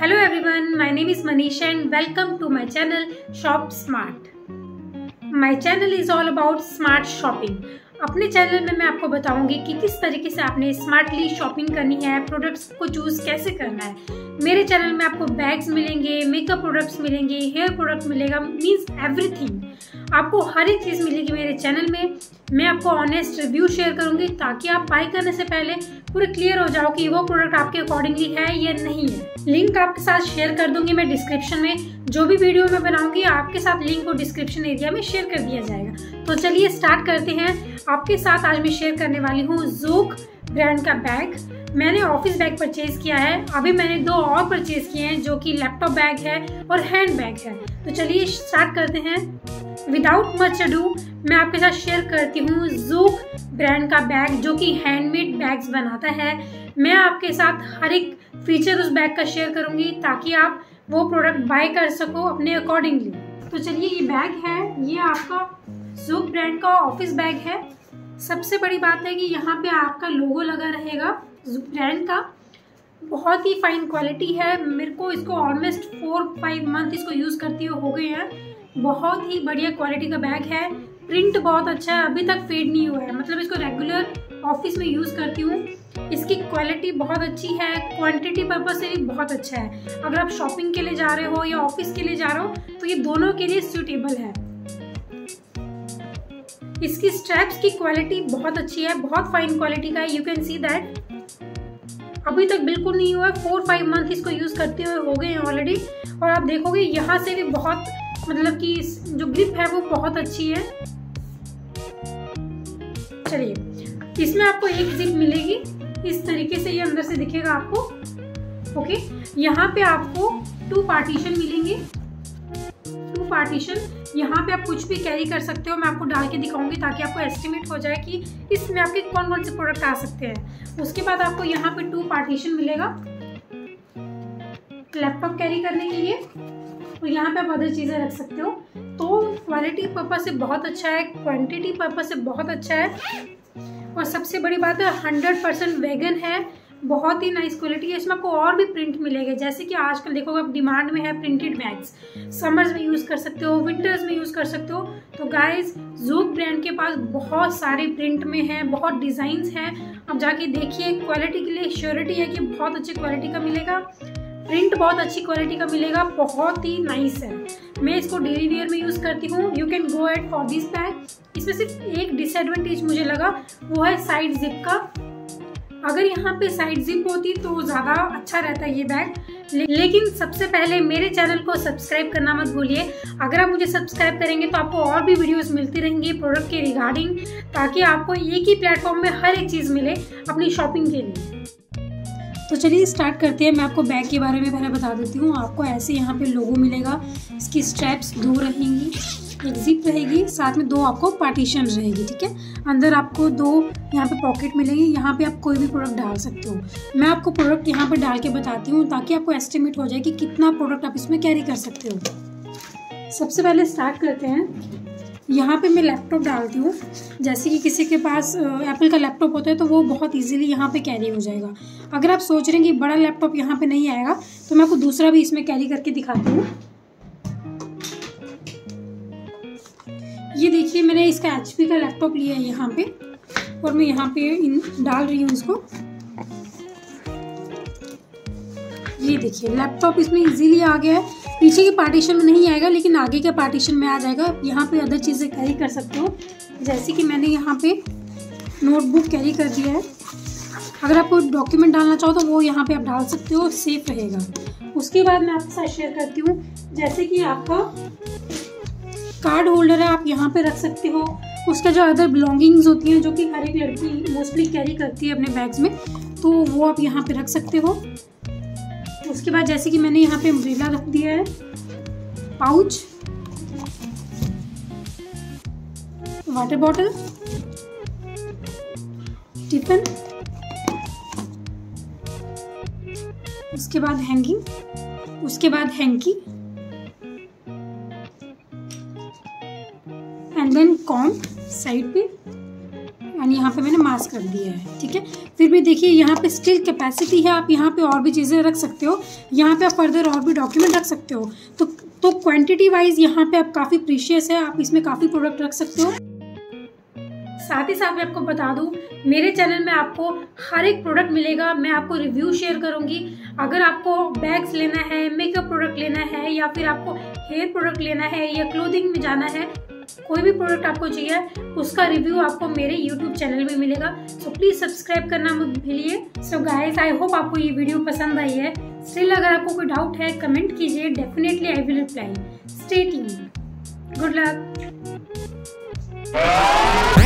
Hello everyone, my name is Manisha and welcome to my channel shop smart. My channel is all about smart shopping. अपने channel में मैं आपको बताऊंगी कि किस तरीके से आपने स्मार्टली शॉपिंग करनी है, प्रोडक्ट्स को चूज़ कैसे करना है। मेरे चैनल में आपको बैग्स मिलेंगे, मेकअप प्रोडक्ट्स मिलेंगे, हेयर प्रोडक्ट मिलेगा, मीन्स एवरीथिंग। आपको हर एक चीज़ मिलेगी मेरे चैनल में। मैं आपको ऑनेस्ट रिव्यू शेयर करूंगी ताकि आप बाय करने से पहले पूरे क्लियर हो जाओ कि वो प्रोडक्ट आपके अकॉर्डिंगली है या नहीं है। लिंक आपके साथ शेयर कर दूंगी मैं डिस्क्रिप्शन में। जो भी वीडियो मैं बनाऊंगी आपके साथ लिंक को डिस्क्रिप्शन एरिया में शेयर कर दिया जाएगा। तो चलिए स्टार्ट करते हैं। आपके साथ आज मैं शेयर करने वाली हूँ ज़ूक ब्रांड का बैग। मैंने ऑफिस बैग परचेज किया है। अभी मैंने दो और परचेज किए हैं जो कि लैपटॉप बैग है और हैंड बैग है। तो चलिए स्टार्ट करते हैं। विदाउट मच अडू मैं आपके साथ शेयर करती हूँ ज़ूक ब्रांड का बैग जो कि हैंडमेड बैग्स बनाता है। मैं आपके साथ हर एक फीचर उस बैग का शेयर करूँगी ताकि आप वो प्रोडक्ट बाय कर सको अपने अकॉर्डिंगली। तो चलिए, ये बैग है, ये आपका ज़ूक ब्रांड का ऑफिस बैग है। सबसे बड़ी बात है कि यहाँ पे आपका लोगो लगा रहेगा ज़ूक ब्रांड का। बहुत ही फाइन क्वालिटी है। मेरे को इसको ऑलमोस्ट 4-5 मंथ इसको यूज़ करते हुए हो गए हैं। बहुत ही बढ़िया क्वालिटी का बैग है। प्रिंट बहुत अच्छा है, अभी तक फेड नहीं हुआ है। मतलब इसको रेगुलर ऑफिस में यूज़ करती हूँ। इसकी क्वालिटी बहुत अच्छी है। क्वांटिटी पर्पज़ से भी बहुत अच्छा है। अगर आप शॉपिंग के लिए जा रहे हो या ऑफिस के लिए जा रहे हो तो ये दोनों के लिए सूटेबल है। इसकी स्ट्रैप्स की क्वालिटी बहुत अच्छी है, बहुत फाइन क्वालिटी का है। यू कैन सी दैट अभी तक बिल्कुल नहीं हुआ है। 4-5 मंथ इसको यूज़ करते हुए हो गए हैं ऑलरेडी। और आप देखोगे यहाँ से भी बहुत, मतलब कि जो ग्रिप है वो बहुत अच्छी है। चलिए, इसमें आपको एक जिप मिलेगी। इस तरीके से ये अंदर से दिखेगा आपको। ओके, यहाँ पे आपको 2 पार्टीशन मिलेंगे। 2 पार्टीशन यहाँ पे आप कुछ भी कैरी कर सकते हो। मैं आपको डाल के दिखाऊंगी ताकि आपको एस्टिमेट हो जाए कि इसमें आपके कौन कौन से प्रोडक्ट आ सकते हैं। उसके बाद आपको यहाँ पे 2 पार्टीशन मिलेगा लैपटॉप कैरी करने के लिए, और यहाँ पे आप अदर चीज़ें रख सकते हो। तो क्वालिटी पर्पज़ से बहुत अच्छा है, क्वांटिटी पर्पज़ से बहुत अच्छा है। और सबसे बड़ी बात है 100% वेगन है। बहुत ही नाइस क्वालिटी है। इसमें आपको और भी प्रिंट मिलेगा, जैसे कि आजकल देखोगे आप डिमांड में है प्रिंटेड बैग्स। समर्स में यूज़ कर सकते हो, विंटर्स में यूज़ कर सकते हो। तो गाइस, ज़ूक ब्रांड के पास बहुत सारे प्रिंट में हैं, बहुत डिज़ाइंस हैं। आप जाके देखिए। क्वालिटी के लिए श्योरिटी है कि बहुत अच्छी क्वालिटी का मिलेगा। प्रिंट बहुत अच्छी क्वालिटी का मिलेगा। बहुत ही नाइस है। मैं इसको डेली वेयर में यूज़ करती हूँ। You can go at for this bag. इसमें सिर्फ एक डिसएडवांटेज मुझे लगा, वो है साइड जिप का। अगर यहाँ पे साइड जिप होती तो ज़्यादा अच्छा रहता ये बैग। लेकिन सबसे पहले मेरे चैनल को सब्सक्राइब करना मत भूलिए। अगर आप मुझे सब्सक्राइब करेंगे तो आपको और भी वीडियोस मिलती रहेंगी प्रोडक्ट के रिगार्डिंग, ताकि आपको एक ही प्लेटफॉर्म में हर एक चीज़ मिले अपनी शॉपिंग के लिए। तो चलिए स्टार्ट करते हैं। मैं आपको बैग के बारे में पहले बता देती हूँ। आपको ऐसे यहाँ पर लोगो मिलेगा। इसकी स्ट्रैप्स 2 रहेंगी, एक जिप रहेगी, साथ में 2 आपको पार्टीशन रहेगी। ठीक है, अंदर आपको 2 यहाँ पे पॉकेट मिलेंगे। यहाँ पे आप कोई भी प्रोडक्ट डाल सकते हो। मैं आपको प्रोडक्ट यहाँ पे डाल के बताती हूँ ताकि आपको एस्टिमेट हो जाए कि कितना प्रोडक्ट आप इसमें कैरी कर सकते हो। सबसे पहले स्टार्ट करते हैं। यहाँ पे मैं लैपटॉप डालती हूँ। जैसे कि किसी के पास एप्पल का लैपटॉप होता है तो वो बहुत इजीली यहाँ पे कैरी हो जाएगा। अगर आप सोच रहे हैं कि बड़ा लैपटॉप यहाँ पर नहीं आएगा तो मैं आपको दूसरा भी इसमें कैरी करके दिखाती हूँ। ये देखिए, मैंने इसका HP का लैपटॉप लिया है यहाँ पे, और मैं यहाँ पे डाल रही हूँ इसको। ये देखिए, लैपटॉप इसमें इजीली आ गया है। पीछे के पार्टीशन में नहीं आएगा लेकिन आगे के पार्टीशन में आ जाएगा। यहाँ पे अदर चीज़ें कैरी कर सकते हो। जैसे कि मैंने यहाँ पे नोटबुक कैरी कर दिया है। अगर आप कोई डॉक्यूमेंट डालना चाहो तो वो यहाँ पर आप डाल सकते हो, सेफ रहेगा। उसके बाद मैं आपके साथ शेयर करती हूँ। जैसे कि आपका कार्ड होल्डर है, आप यहाँ पे रख सकते हो। उसका जो अदर बिलोंगिंग्स होती हैं जो कि हर एक लड़की मोस्टली कैरी करती है अपने बैग्स में, तो वो आप यहाँ पे रख सकते हो। उसके बाद जैसे कि मैंने यहाँ पे अम्ब्रेला रख दिया है, पाउच, वाटर बॉटल, टिफिन, उसके बाद हैंगिंग, उसके बाद हैंकी, देन कॉम साइड पे, एंड यहाँ यहाँ पे मैंने मास्क रख दिया है, ठीक है। फिर भी देखिए यहाँ पे स्टिल कैपेसिटी है, आप यहाँ पे और भी चीज़ें रख सकते हो, यहाँ पे आप फर्दर और भी डॉक्यूमेंट रख सकते हो। तो क्वांटिटी वाइज यहाँ पे आप काफ़ी प्रीशियस है, आप इसमें काफ़ी प्रोडक्ट रख सकते हो। साथ ही साथ मैं आपको बता दूं, मेरे चैनल में आपको हर एक प्रोडक्ट मिलेगा, मैं आपको रिव्यू शेयर करूंगी। अगर आपको बैग्स लेना है, मेकअप प्रोडक्ट लेना है, या फिर आपको हेयर प्रोडक्ट लेना है, या क्लोथिंग में जाना है, कोई भी प्रोडक्ट आपको चाहिए, उसका रिव्यू आपको मेरे YouTube चैनल में मिलेगा। सो प्लीज़ सब्सक्राइब करना मत भूलिए। सो गाइस, आई होप आपको ये वीडियो पसंद आई है। स्टिल अगर आपको कोई डाउट है कमेंट कीजिए, definitely I will reply. Stay tuned, good luck.